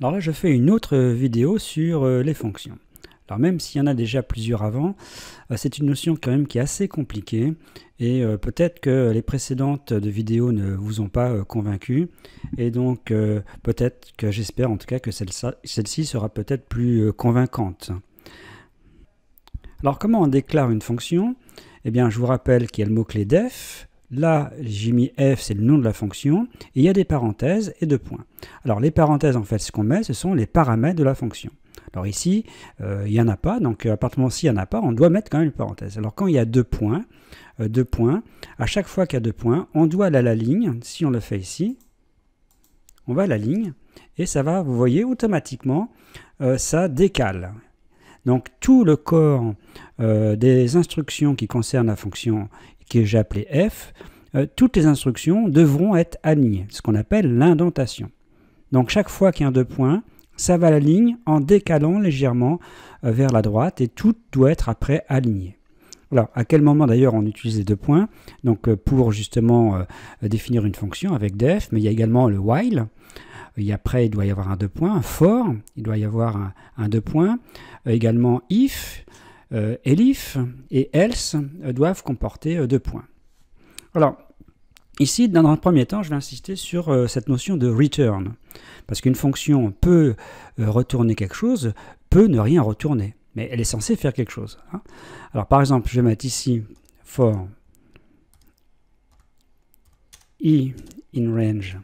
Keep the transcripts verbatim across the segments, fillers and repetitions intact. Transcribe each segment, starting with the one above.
Alors là, je fais une autre vidéo sur les fonctions. Alors même s'il y en a déjà plusieurs avant, c'est une notion quand même qui est assez compliquée et peut-être que les précédentes de vidéos ne vous ont pas convaincu et donc peut-être que j'espère en tout cas que celle-ci sera peut-être plus convaincante. Alors comment on déclare une fonction? Eh bien je vous rappelle qu'il y a le mot-clé def. Là, j'ai mis f, c'est le nom de la fonction, et il y a des parenthèses et deux points. Alors les parenthèses, en fait, ce qu'on met, ce sont les paramètres de la fonction. Alors ici, euh, il n'y en a pas, donc à partir du moment où il n'y en a pas, on doit mettre quand même une parenthèse. Alors quand il y a deux points, euh, deux points, à chaque fois qu'il y a deux points, on doit aller à la ligne, si on le fait ici, on va à la ligne, et ça va, vous voyez, automatiquement, euh, ça décale. Donc tout le corps euh, des instructions qui concernent la fonction que j'ai appelée f, euh, toutes les instructions devront être alignées, ce qu'on appelle l'indentation. Donc chaque fois qu'il y a un deux points, ça va à la ligne en décalant légèrement euh, vers la droite et tout doit être après aligné. Alors à quel moment d'ailleurs on utilise les deux points? Donc euh, pour justement euh, définir une fonction avec def, mais il y a également le while. Et après, il doit y avoir un deux points, un for, il doit y avoir un, un deux points, euh, également if, euh, elif et else euh, doivent comporter euh, deux points. Alors, ici, dans un premier temps, je vais insister sur euh, cette notion de return, parce qu'une fonction peut euh, retourner quelque chose, peut ne rien retourner, mais elle est censée faire quelque chose. Hein. Alors, par exemple, je vais mettre ici for i in range.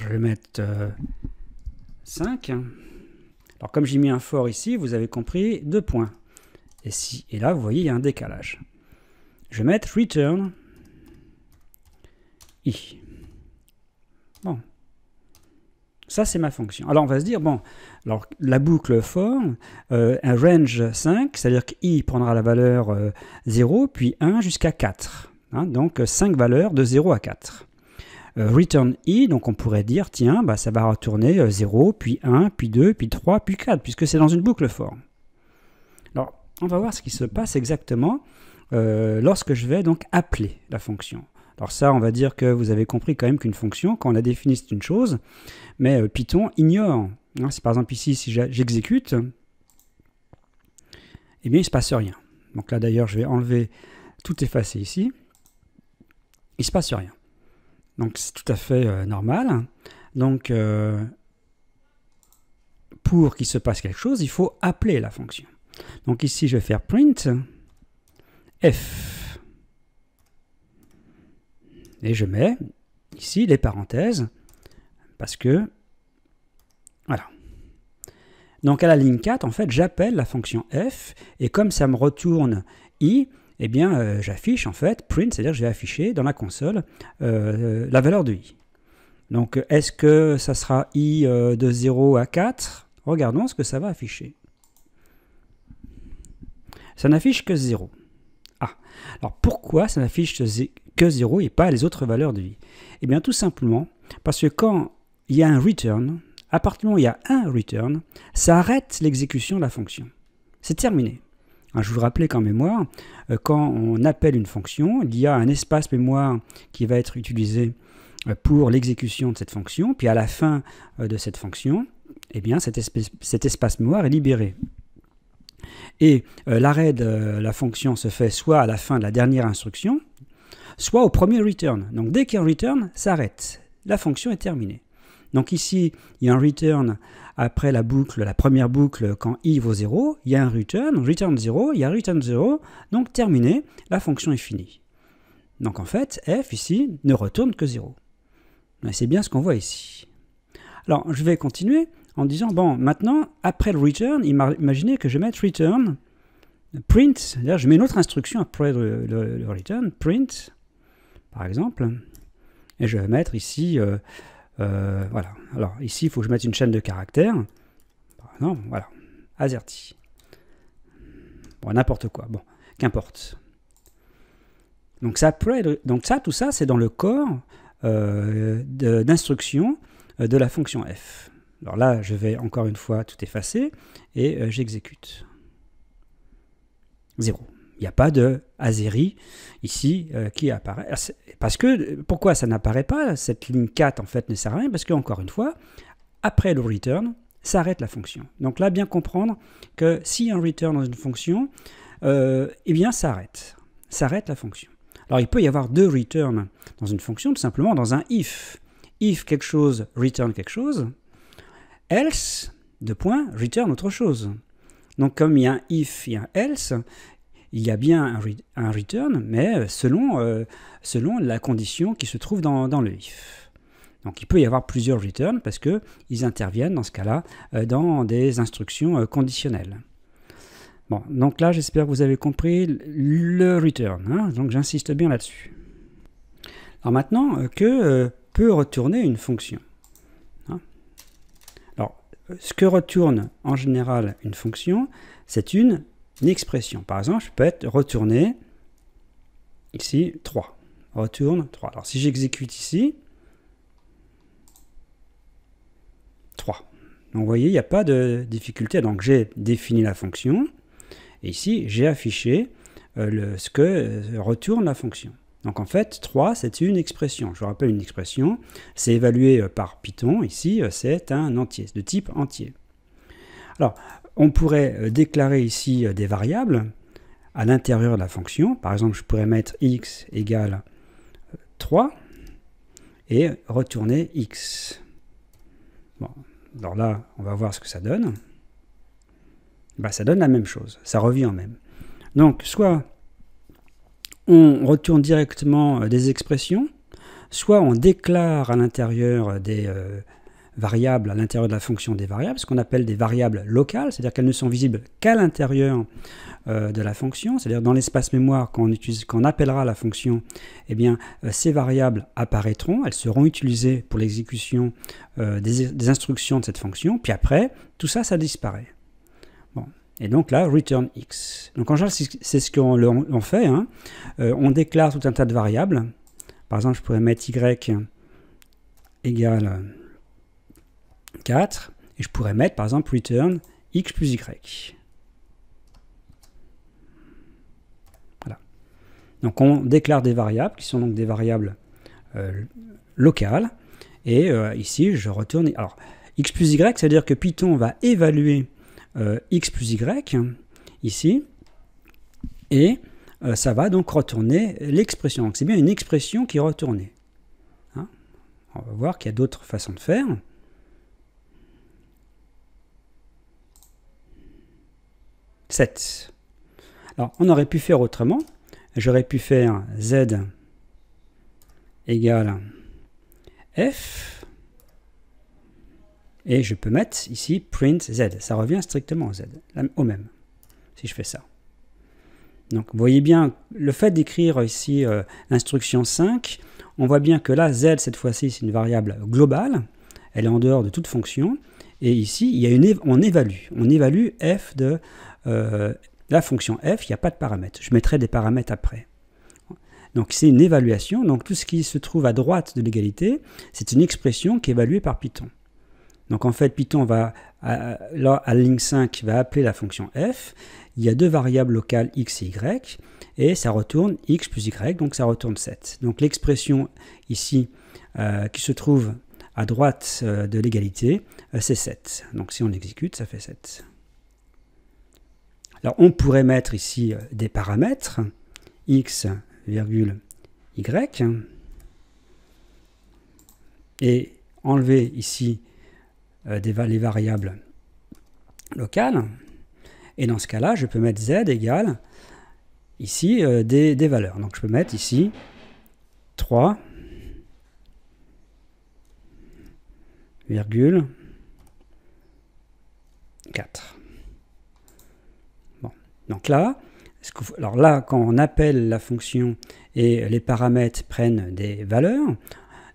Je vais mettre euh, cinq. Alors comme j'ai mis un for ici, vous avez compris, deux points. Et, si, et là, vous voyez, il y a un décalage. Je vais mettre return i. Bon. Ça, c'est ma fonction. Alors on va se dire, bon, alors la boucle for, euh, un range cinq, c'est-à-dire que i prendra la valeur euh, zéro, puis un jusqu'à quatre. Hein, donc cinq valeurs de zéro à quatre. Return i, donc on pourrait dire, tiens, bah, ça va retourner zéro, puis un, puis deux, puis trois, puis quatre, puisque c'est dans une boucle for. Alors, on va voir ce qui se passe exactement euh, lorsque je vais donc appeler la fonction. Alors ça, on va dire que vous avez compris quand même qu'une fonction, quand on la définit, c'est une chose, mais euh, Python ignore. Hein, c'est par exemple ici, si j'exécute, eh bien, il ne se passe rien. Donc là, d'ailleurs, je vais enlever, tout effacer ici. Il ne se passe rien. Donc c'est tout à fait euh, normal. Donc euh, pour qu'il se passe quelque chose, il faut appeler la fonction. Donc ici je vais faire print f. Et je mets ici les parenthèses parce que voilà. Donc à la ligne quatre, en fait, j'appelle la fonction f et comme ça me retourne i, eh bien, euh, j'affiche en fait print, c'est-à-dire que je vais afficher dans la console euh, la valeur de i. Donc, est-ce que ça sera i euh, de zéro à quatre? Regardons ce que ça va afficher. Ça n'affiche que zéro. Ah, alors pourquoi ça n'affiche que zéro et pas les autres valeurs de i? Eh bien, tout simplement, parce que quand il y a un return, à partir du moment où il y a un return, ça arrête l'exécution de la fonction. C'est terminé. Je vous rappelais qu'en mémoire, quand on appelle une fonction, il y a un espace mémoire qui va être utilisé pour l'exécution de cette fonction, puis à la fin de cette fonction, eh bien, cet, espèce, cet espace mémoire est libéré. Et euh, l'arrêt de la fonction se fait soit à la fin de la dernière instruction, soit au premier return. Donc dès qu'un return s'arrête, la fonction est terminée. Donc ici, il y a un return après la boucle, la première boucle quand i vaut zéro, il y a un return, return zéro, il y a return zéro, donc terminé, la fonction est finie. Donc en fait, f ici ne retourne que zéro. C'est bien ce qu'on voit ici. Alors je vais continuer en disant, bon, maintenant, après le return, imaginez que je mette return, print, c'est-à-dire je mets une autre instruction après le, le, le return, print, par exemple, et je vais mettre ici... Euh, Euh, voilà, alors ici il faut que je mette une chaîne de caractères, par exemple, voilà, AZERTY. Bon, n'importe quoi, bon, qu'importe. Donc ça, donc ça, tout ça, c'est dans le corps euh, d'instruction de, de la fonction f. Alors là, je vais encore une fois tout effacer et euh, j'exécute. zéro. Il n'y a pas de azeri ici euh, qui apparaît. Parce que, pourquoi ça n'apparaît pas? Cette ligne quatre, en fait, ne sert à rien, parce qu'encore une fois, après le return, ça arrête la fonction. Donc là, bien comprendre que si on return dans une fonction, euh, eh bien, ça arrête. Ça arrête la fonction. Alors, il peut y avoir deux return dans une fonction, tout simplement dans un if. If quelque chose, return quelque chose. Else, deux points, return autre chose. Donc, comme il y a un if, il y a un else, il y a bien un, re un return, mais selon, euh, selon la condition qui se trouve dans, dans le if. Donc, il peut y avoir plusieurs returns parce qu'ils interviennent, dans ce cas-là, euh, dans des instructions euh, conditionnelles. Bon, donc là, j'espère que vous avez compris le return. Hein, donc, j'insiste bien là-dessus. Alors maintenant, euh, que euh, peut retourner une fonction? Hein, alors, ce que retourne en général une fonction, c'est une, une expression. Par exemple, je peux être retourné ici trois. Retourne trois. Alors, si j'exécute ici, trois. Donc, vous voyez, il n'y a pas de difficulté. Donc, j'ai défini la fonction. Et ici, j'ai affiché euh, le, ce que euh, retourne la fonction. Donc, en fait, trois, c'est une expression. Je vous rappelle, une expression, c'est évalué euh, par Python. Ici, euh, c'est un entier, de type entier. Alors, on pourrait euh, déclarer ici euh, des variables à l'intérieur de la fonction. Par exemple, je pourrais mettre x égale euh, trois et retourner x. Bon, alors là, on va voir ce que ça donne. Ben, ça donne la même chose, ça revient en même. Donc, soit on retourne directement des expressions, soit on déclare à l'intérieur des euh, variables, à l'intérieur de la fonction des variables, ce qu'on appelle des variables locales, c'est-à-dire qu'elles ne sont visibles qu'à l'intérieur euh, de la fonction, c'est-à-dire dans l'espace mémoire, quand on, utilise, quand on appellera la fonction, eh bien, euh, ces variables apparaîtront, elles seront utilisées pour l'exécution euh, des, des instructions de cette fonction, puis après, tout ça, ça disparaît. Bon. Et donc là, return x. Donc en général, c'est ce qu'on fait. Hein. Euh, on déclare tout un tas de variables. Par exemple, je pourrais mettre y égale quatre. Et je pourrais mettre, par exemple, return x plus y. Voilà. Donc on déclare des variables, qui sont donc des variables euh, locales. Et euh, ici, je retourne... Alors, x plus y, c'est-à-dire que Python va évaluer... Euh, x plus y, ici, et euh, ça va donc retourner l'expression. Donc c'est bien une expression qui est retournée. Hein? On va voir qu'il y a d'autres façons de faire. sept. Alors, on aurait pu faire autrement. J'aurais pu faire z égale f. Et je peux mettre ici print z. Ça revient strictement au z, au même, si je fais ça. Donc, vous voyez bien, le fait d'écrire ici euh, l'instruction cinq, on voit bien que là, z, cette fois-ci, c'est une variable globale. Elle est en dehors de toute fonction. Et ici, il y a une, on évalue. On évalue f de euh, la fonction f. Il n'y a pas de paramètres. Je mettrai des paramètres après. Donc, c'est une évaluation. Donc, tout ce qui se trouve à droite de l'égalité, c'est une expression qui est évaluée par Python. Donc en fait, Python va, à, là, à la ligne cinq, va appeler la fonction f. Il y a deux variables locales x et y, et ça retourne x plus y, donc ça retourne sept. Donc l'expression ici, euh, qui se trouve à droite euh, de l'égalité, euh, c'est sept. Donc si on exécute, ça fait sept. Alors on pourrait mettre ici euh, des paramètres, x, virgule, y, et enlever ici Des, les variables locales, et dans ce cas là je peux mettre z égale ici euh, des, des valeurs. Donc je peux mettre ici trois virgule quatre. Bon, donc là ce que, alors là quand on appelle la fonction et les paramètres prennent des valeurs,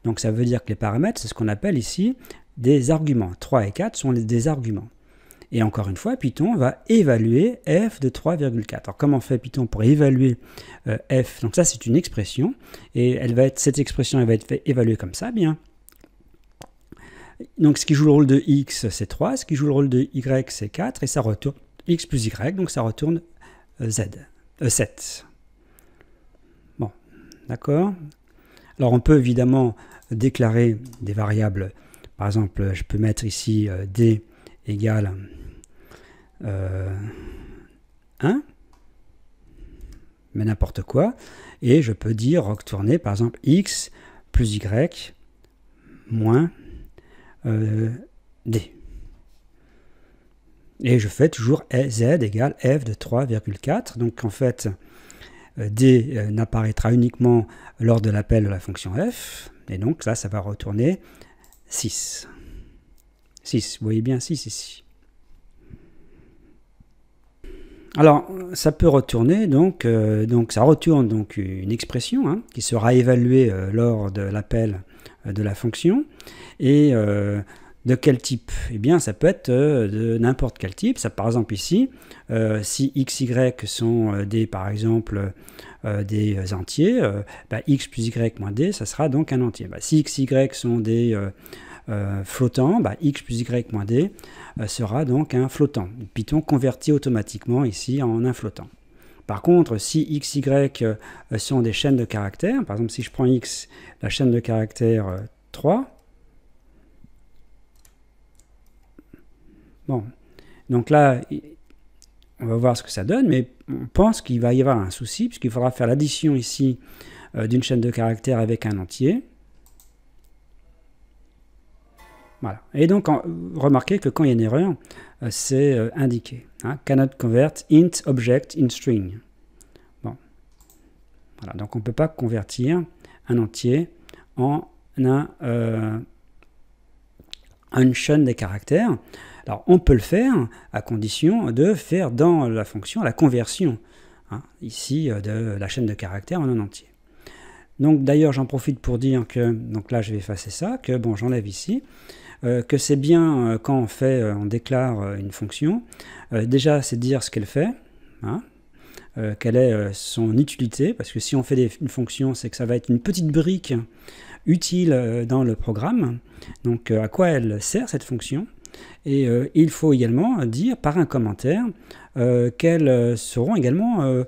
donc ça veut dire que les paramètres, c'est ce qu'on appelle ici des arguments. trois et quatre sont les, des arguments. Et encore une fois, Python va évaluer f de trois virgule quatre. Alors, comment fait Python pour évaluer euh, f? Donc ça, c'est une expression. Et elle va être, cette expression elle va être évaluée comme ça, bien. Donc, ce qui joue le rôle de x, c'est trois. Ce qui joue le rôle de y, c'est quatre. Et ça retourne x plus y, donc ça retourne euh, z. euh, sept. Bon, d'accord. Alors on peut évidemment déclarer des variables. Par exemple, je peux mettre ici euh, d égale euh, un, mais n'importe quoi. Et je peux dire, retourner par exemple x plus y moins euh, d. Et je fais toujours z égale f de trois virgule quatre. Donc en fait, d n'apparaîtra uniquement lors de l'appel de la fonction f. Et donc là, ça va retourner six. six, vous voyez bien six ici. Alors, ça peut retourner, donc, euh, donc ça retourne donc une expression hein, qui sera évaluée euh, lors de l'appel euh, de la fonction. Et euh, de quel type? Eh bien, ça peut être euh, de n'importe quel type. Ça, par exemple, ici, euh, si x, y sont euh, des, par exemple, euh, des entiers, euh, bah, x plus y moins d, ça sera donc un entier. Bah, si x, y sont des euh, euh, flottants, bah, x plus y moins d euh, sera donc un flottant. Python convertit automatiquement ici en un flottant. Par contre, si x, y euh, sont des chaînes de caractères, par exemple, si je prends x, la chaîne de caractères euh, trois, bon, donc là, on va voir ce que ça donne, mais on pense qu'il va y avoir un souci, puisqu'il faudra faire l'addition ici euh, d'une chaîne de caractères avec un entier. Voilà. Et donc, en, remarquez que quand il y a une erreur, euh, c'est euh, indiqué. Hein, cannot convert int object in string. Bon. Voilà, donc on ne peut pas convertir un entier en un, euh, une chaîne de caractères. Alors, on peut le faire à condition de faire dans la fonction la conversion, hein, ici, de la chaîne de caractères en un entier. Donc, d'ailleurs, j'en profite pour dire que, donc là, je vais effacer ça, que, bon, j'enlève ici, euh, que c'est bien euh, quand on fait, euh, on déclare euh, une fonction. Euh, déjà, c'est dire ce qu'elle fait, hein, euh, quelle est euh, son utilité, parce que si on fait des, une fonction, c'est que ça va être une petite brique utile euh, dans le programme. Donc, euh, à quoi elle sert, cette fonction ? Et euh, il faut également dire par un commentaire euh, quels seront également euh,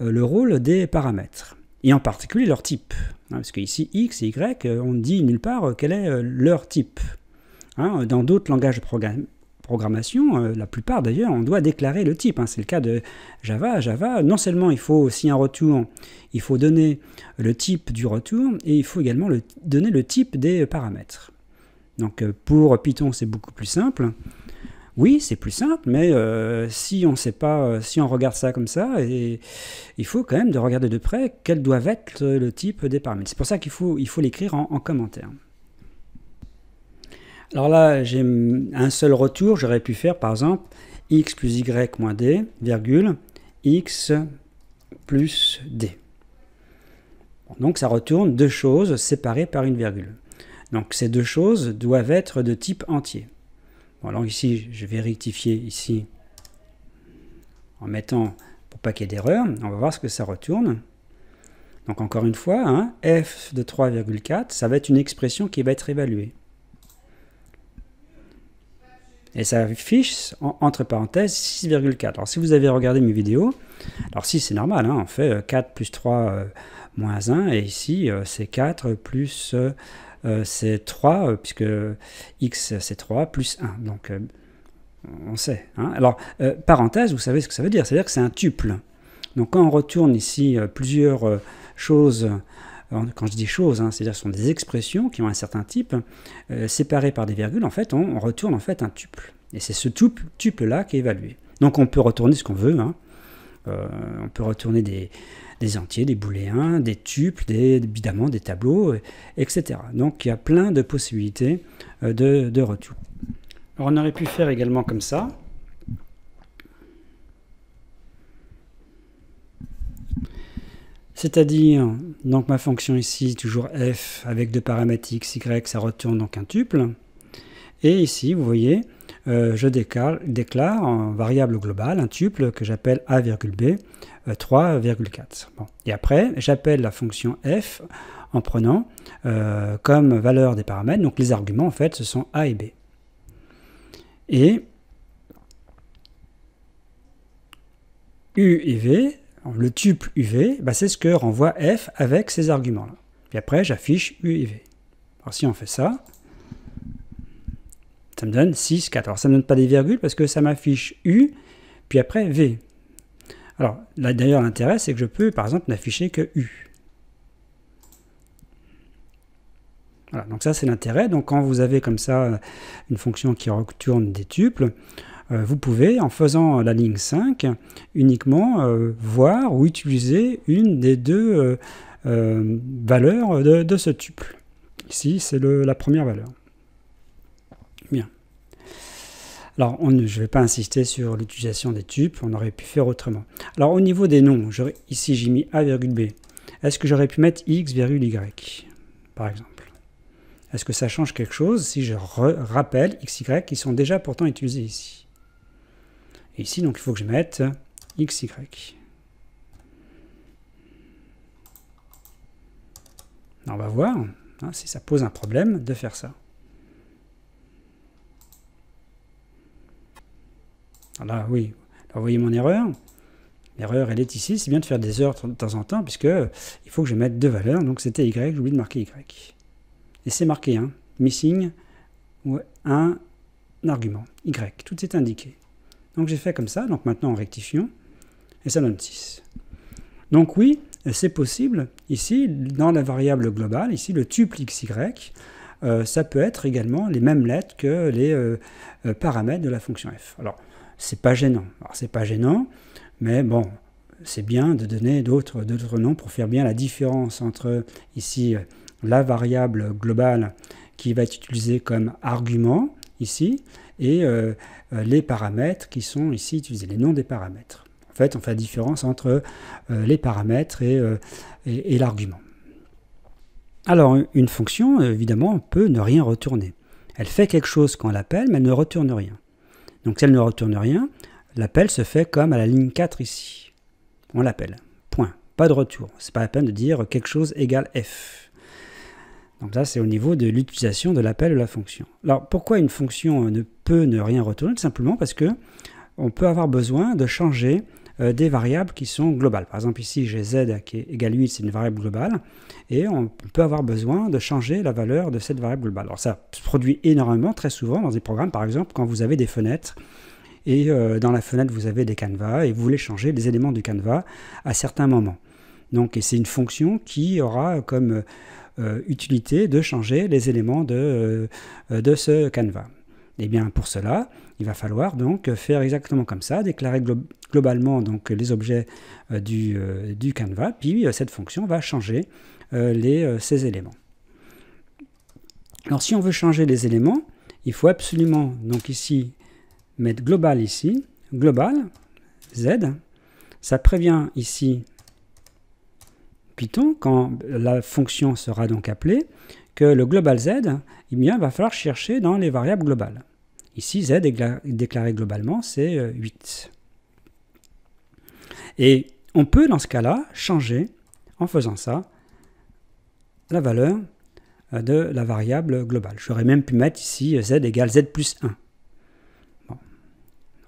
le rôle des paramètres, et en particulier leur type. Hein, parce qu'ici, x et y, on ne dit nulle part quel est euh, leur type. Hein, dans d'autres langages de programme, programmation, euh, la plupart d'ailleurs, on doit déclarer le type. Hein, c'est le cas de Java. Java, non seulement il faut aussi un retour, il faut donner le type du retour, et il faut également le, donner le type des paramètres. Donc pour Python, c'est beaucoup plus simple. Oui, c'est plus simple, mais euh, si on sait pas, si on regarde ça comme ça, et, il faut quand même de regarder de près quel doit être le type des paramètres. C'est pour ça qu'il faut il faut l'écrire en, en commentaire. Alors là, j'ai un seul retour. J'aurais pu faire, par exemple, x plus y moins d, virgule, x plus d. Donc ça retourne deux choses séparées par une virgule. Donc ces deux choses doivent être de type entier. Bon, alors ici, je vais rectifier ici en mettant pour pas qu'il y ait d'erreur. On va voir ce que ça retourne. Donc encore une fois, hein, f de trois virgule quatre, ça va être une expression qui va être évaluée. Et ça affiche en, entre parenthèses six virgule quatre. Alors si vous avez regardé mes vidéos, alors si c'est normal, hein, on fait quatre plus trois euh, moins un, et ici euh, c'est quatre plus... Euh, Euh, c'est trois, euh, puisque x c'est trois, plus un. Donc, euh, on sait. Hein. Alors, euh, parenthèse, vous savez ce que ça veut dire. C'est-à-dire que c'est un tuple. Donc, quand on retourne ici euh, plusieurs euh, choses, euh, quand je dis choses, hein, c'est-à-dire que ce sont des expressions qui ont un certain type, euh, séparées par des virgules, en fait, on, on retourne en fait un tuple. Et c'est ce tuple, tuple-là qui est évalué. Donc, on peut retourner ce qu'on veut. Hein. Euh, on peut retourner des... des entiers, des booléens, des tuples, des, évidemment des tableaux, et cetera. Donc il y a plein de possibilités de, de retour. Alors, on aurait pu faire également comme ça. C'est-à-dire, donc ma fonction ici, toujours f avec deux paramètres x, y, ça retourne donc un tuple. Et ici, vous voyez, euh, je décale, déclare en variable globale un tuple que j'appelle a virgule b, trois virgule quatre. Bon. Et après, j'appelle la fonction f en prenant euh, comme valeur des paramètres, donc les arguments en fait, ce sont a et b. Et u et v le tuple U V, bah c'est ce que renvoie F avec ces arguments-là. Puis après, j'affiche U et V. Alors si on fait ça, ça me donne six, quatre. Alors ça ne me donne pas des virgules parce que ça m'affiche U, puis après V. Alors là d'ailleurs l'intérêt, c'est que je peux par exemple n'afficher que U. Voilà, donc ça c'est l'intérêt. Donc quand vous avez comme ça une fonction qui retourne des tuples, euh, vous pouvez en faisant la ligne cinq uniquement euh, voir ou utiliser une des deux euh, euh, valeurs de, de ce tuple. Ici c'est la première valeur. Bien. Alors on, je ne vais pas insister sur l'utilisation des tuples, on aurait pu faire autrement. Alors au niveau des noms, je, ici j'ai mis A, B. Est-ce que j'aurais pu mettre X, Y par exemple? Est-ce que ça change quelque chose si je rappelle x, y qui sont déjà pourtant utilisés ici? Et ici, donc, il faut que je mette x, y. On va voir hein, si ça pose un problème de faire ça. Alors là, oui. Alors, vous voyez mon erreur? L'erreur, elle est ici. C'est bien de faire des heures de temps en temps, puisqu'il faut que je mette deux valeurs. Donc, c'était y, j'ai oublié de marquer y. Et c'est marqué, hein, missing, ouais, un argument, Y, tout est indiqué. Donc j'ai fait comme ça, donc maintenant en rectifiant, et ça donne six. Donc oui, c'est possible, ici, dans la variable globale, ici le tuple X Y, euh, ça peut être également les mêmes lettres que les euh, paramètres de la fonction F. Alors, c'est pas gênant, alors c'est pas gênant, mais bon... c'est bien de donner d'autres d'autres noms pour faire bien la différence entre ici la variable globale qui va être utilisée comme argument ici et euh, les paramètres qui sont ici utilisés, les noms des paramètres. En fait, on fait la différence entre euh, les paramètres et, euh, et, et l'argument. Alors, une fonction, évidemment, peut ne rien retourner. Elle fait quelque chose quand on l'appelle, mais elle ne retourne rien. Donc, si elle ne retourne rien, l'appel se fait comme à la ligne quatre ici. On l'appelle. Point. Pas de retour. C'est pas la peine de dire quelque chose égale f. Donc ça, c'est au niveau de l'utilisation de l'appel de la fonction. Alors, pourquoi une fonction ne peut ne rien retourner? Tout simplement parce que on peut avoir besoin de changer euh, des variables qui sont globales. Par exemple, ici, j'ai z qui est égal à huit, c'est une variable globale. Et on peut avoir besoin de changer la valeur de cette variable globale. Alors ça se produit énormément, très souvent, dans des programmes. Par exemple, quand vous avez des fenêtres, et euh, dans la fenêtre vous avez des canevas et vous voulez changer les éléments du canevas à certains moments. Donc c'est une fonction qui aura comme euh, utilité de changer les éléments de, euh, de ce canevas. Et bien pour cela, il va falloir donc faire exactement comme ça, déclarer glo globalement donc, les objets euh, du, euh, du canevas, puis euh, cette fonction va changer euh, les, euh, ces éléments. Alors si on veut changer les éléments, il faut absolument donc ici mettre global ici, global, z, ça prévient ici Python, quand la fonction sera donc appelée, que le global z, eh bien, va falloir chercher dans les variables globales. Ici, z est déclaré globalement, c'est huit. Et on peut, dans ce cas-là, changer, en faisant ça, la valeur de la variable globale. J'aurais même pu mettre ici z égale z plus un.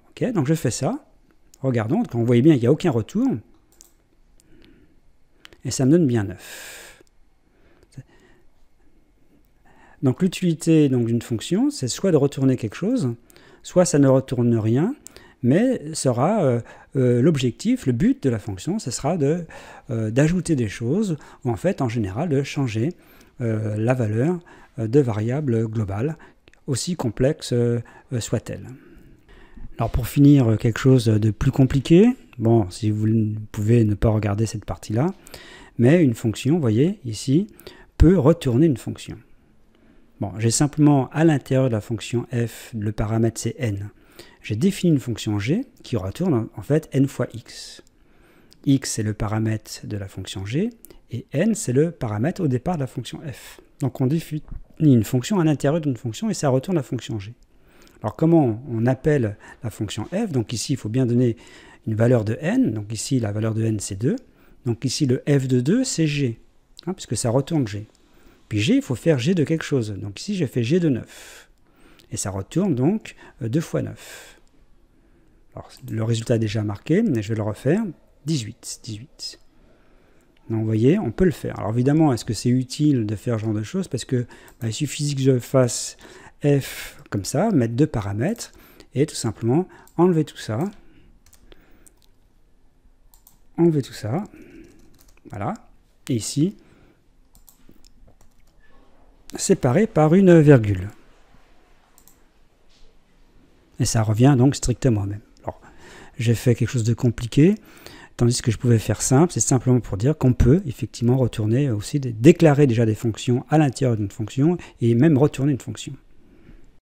Okay, donc je fais ça, regardons, quand vous voyez bien il n'y a aucun retour, et ça me donne bien neuf. Donc l'utilité d'une fonction, c'est soit de retourner quelque chose, soit ça ne retourne rien, mais sera euh, euh, l'objectif, le but de la fonction, ce sera de, euh, d'ajouter des choses, ou en fait en général de changer euh, la valeur de variables globales, aussi complexe euh, soit-elle. Alors pour finir, quelque chose de plus compliqué, bon, si vous pouvez ne pas regarder cette partie-là, mais une fonction, vous voyez, ici, peut retourner une fonction. Bon, j'ai simplement à l'intérieur de la fonction f, le paramètre c'est n. J'ai défini une fonction g qui retourne en fait n fois x. x c'est le paramètre de la fonction g, et n c'est le paramètre au départ de la fonction f. Donc on définit une fonction à l'intérieur d'une fonction et ça retourne la fonction g. Alors comment on appelle la fonction f? Donc ici, il faut bien donner une valeur de n. Donc ici, la valeur de n, c'est deux. Donc ici, le f de deux, c'est g, hein, puisque ça retourne g. Puis g, il faut faire g de quelque chose. Donc ici, j'ai fait g de neuf. Et ça retourne donc deux fois neuf. Alors, le résultat est déjà marqué, mais je vais le refaire. dix-huit. Donc, vous voyez, on peut le faire. Alors évidemment, est-ce que c'est utile de faire ce genre de choses? Parce que bah, il suffit que je fasse F comme ça, mettre deux paramètres, et tout simplement enlever tout ça. Enlever tout ça. Voilà. Et ici, séparé par une virgule. Et ça revient donc strictement au même. Alors, j'ai fait quelque chose de compliqué, tandis que je pouvais faire simple. C'est simplement pour dire qu'on peut effectivement retourner aussi, déclarer déjà des fonctions à l'intérieur d'une fonction, et même retourner une fonction.